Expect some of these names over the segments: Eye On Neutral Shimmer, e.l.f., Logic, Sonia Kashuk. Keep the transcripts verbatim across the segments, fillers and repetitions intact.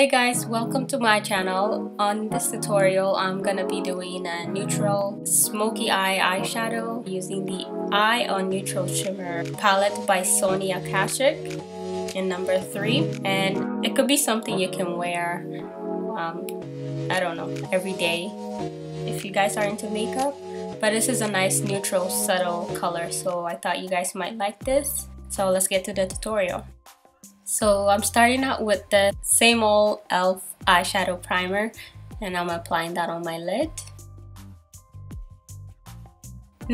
Hey guys, welcome to my channel. On this tutorial, I'm gonna be doing a neutral smoky eye eyeshadow using the Eye on Neutral Shimmer palette by Sonia Kashuk in number three, and it could be something you can wear um, I don't know, every day if you guys are into makeup, but this is a nice neutral subtle color, so I thought you guys might like this. So let's get to the tutorial. So I'm starting out with the same old e l f eyeshadow primer, and I'm applying that on my lid.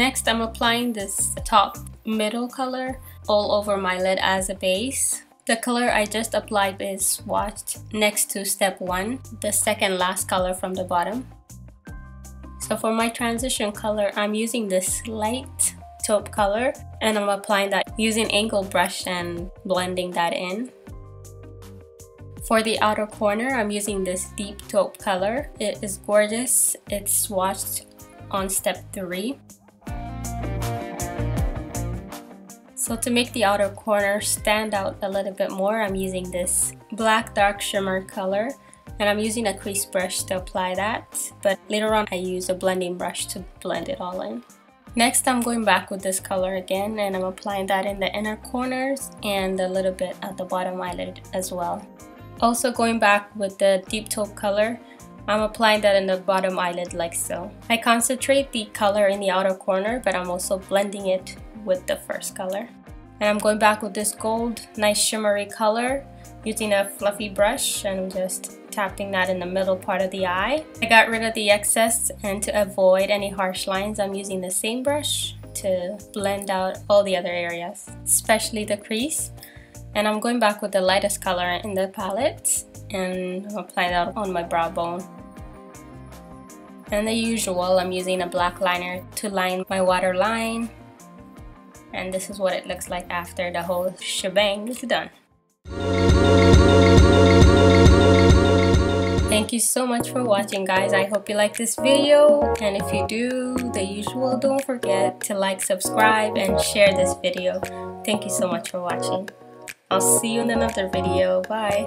Next, I'm applying this top middle color all over my lid as a base. The color I just applied is swatched next to step one, the second last color from the bottom. So for my transition color, I'm using this light taupe color, and I'm applying that using angle brush and blending that in. For the outer corner, I'm using this deep taupe color. It is gorgeous. It's swatched on step three. So to make the outer corner stand out a little bit more, I'm using this black dark shimmer color, and I'm using a crease brush to apply that, but later on I use a blending brush to blend it all in. Next, I'm going back with this color again, and I'm applying that in the inner corners and a little bit at the bottom eyelid as well. Also going back with the deep taupe color, I'm applying that in the bottom eyelid like so. I concentrate the color in the outer corner, but I'm also blending it with the first color. And I'm going back with this gold, nice shimmery color, using a fluffy brush and just tapping that in the middle part of the eye. I got rid of the excess, and to avoid any harsh lines, I'm using the same brush to blend out all the other areas, especially the crease. And I'm going back with the lightest color in the palette, and I'm applying that on my brow bone. And the usual, I'm using a black liner to line my waterline, and this is what it looks like after the whole shebang is done. Thank you so much for watching, guys. I hope you like this video, and if you do, the usual, don't forget to like, subscribe, and share this video. Thank you so much for watching. I'll see you in another video. Bye.